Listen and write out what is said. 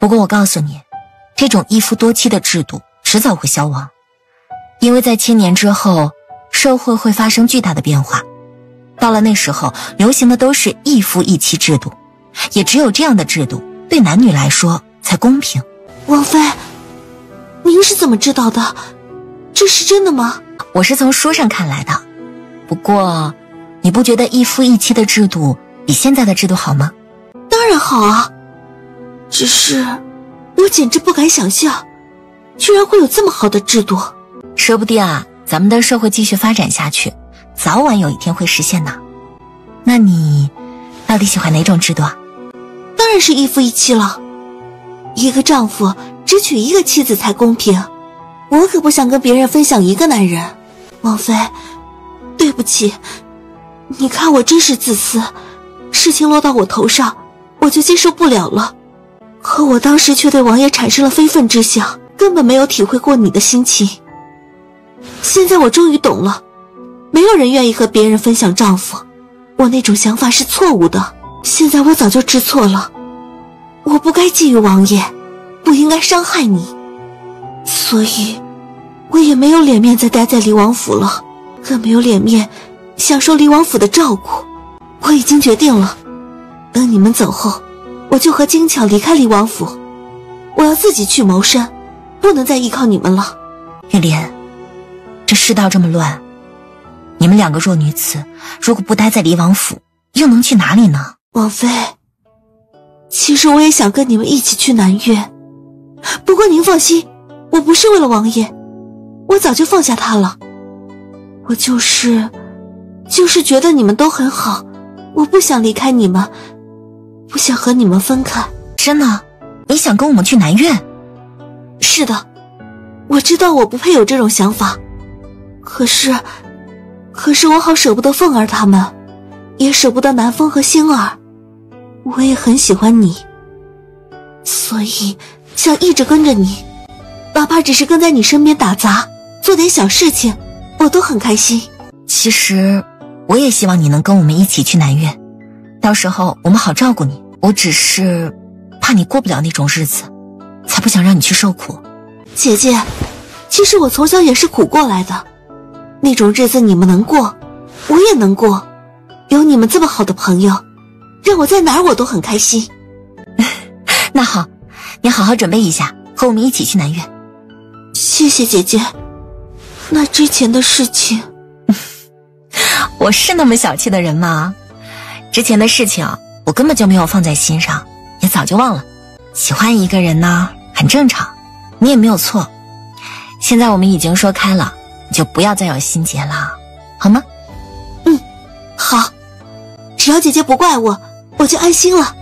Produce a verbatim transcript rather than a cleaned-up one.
不过我告诉你，这种一夫多妻的制度迟早会消亡，因为在千年之后，社会会发生巨大的变化。到了那时候，流行的都是一夫一妻制度，也只有这样的制度对男女来说才公平。王妃，您是怎么知道的？这是真的吗？我是从书上看来的。不过，你不觉得一夫一妻的制度比现在的制度好吗？当然好啊，只是我简直不敢想象，居然会有这么好的制度。说不定啊，咱们的社会继续发展下去，早晚有一天会实现呢。那你到底喜欢哪种制度啊？当然是一夫一妻了，一个丈夫只娶一个妻子才公平，我可不想跟别人分享一个男人。王妃，对不起，你看我真是自私，事情落到我头上，我就接受不了了。可我当时却对王爷产生了非分之想，根本没有体会过你的心情。现在我终于懂了，没有人愿意和别人分享丈夫，我那种想法是错误的。现在我早就知错了，我不该觊觎王爷，不应该伤害你，所以我也没有脸面再待在离王府了，更没有脸面享受离王府的照顾。我已经决定了，等你们走后，我就和金巧离开离王府，我要自己去谋生，不能再依靠你们了。玉莲，这世道这么乱，你们两个弱女子如果不待在离王府，又能去哪里呢？王妃，其实我也想跟你们一起去南岳，不过您放心，我不是为了王爷，我早就放下他了，我就是就是觉得你们都很好，我不想离开你们，不想和你们分开。真的？你想跟我们去南岳？是的，我知道我不配有这种想法，可是可是我好舍不得凤儿他们，也舍不得南风和星儿，我也很喜欢你，所以想一直跟着你，哪怕只是跟在你身边打杂，做点小事情，我都很开心。其实我也希望你能跟我们一起去南岳，到时候我们好照顾你，我只是怕你过不了那种日子，才不想让你去受苦。姐姐，其实我从小也是苦过来的，那种日子你们能过，我也能过，有你们这么好的朋友，让我在哪儿我都很开心。那好，你好好准备一下，和我们一起去南岳。谢谢姐姐，那之前的事情我是那么小气的人吗？之前的事情我根本就没有放在心上，也早就忘了。喜欢一个人呢，很正常，你也没有错。现在我们已经说开了，你就不要再有心结了，好吗？嗯，好，只要姐姐不怪我，我就安心了。